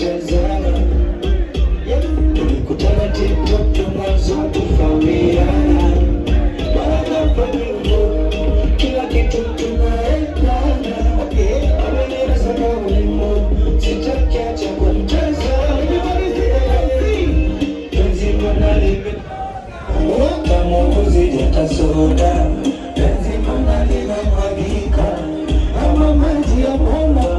Shazana, tulikutana TikTok ya mwanzo kufahamiana, baada kwa mingo, kila kitu tunaendana. Okay, amelera sana ulimo, sitakia cha kumtesa. Everybody's there, penzi manalibe, wata mwakuzi jata soda, penzi manalibe mwagika, ama maji ya mwona.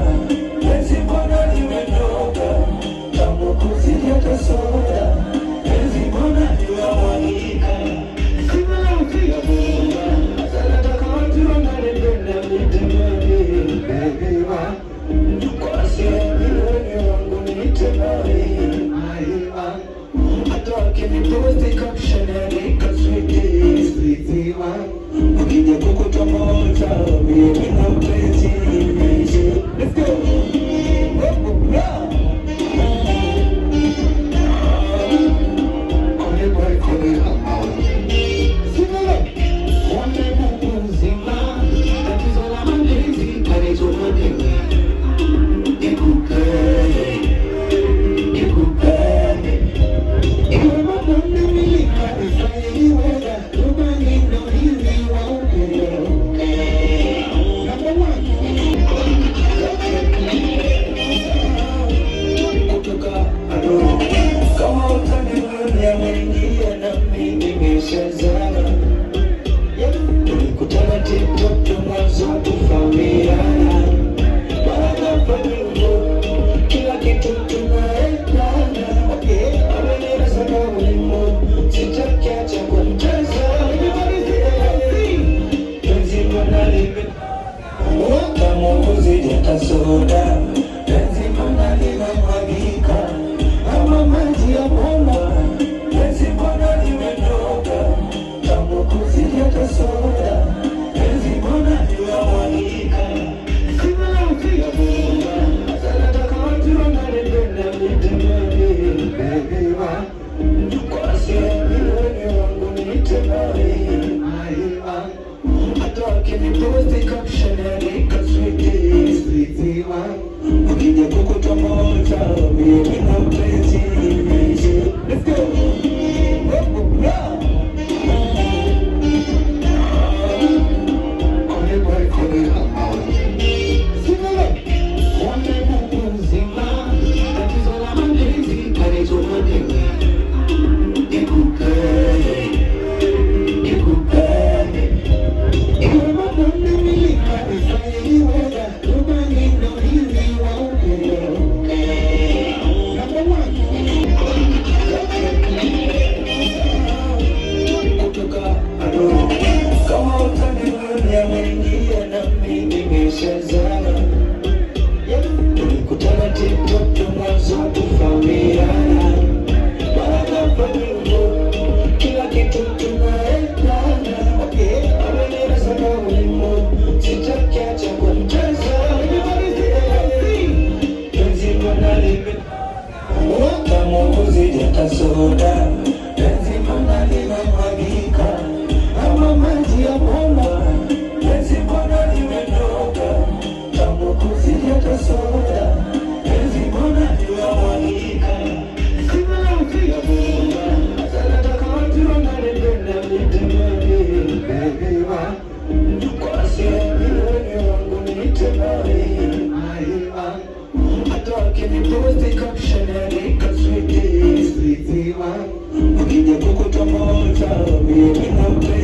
Ukija kukuta moja, mimi nakupa.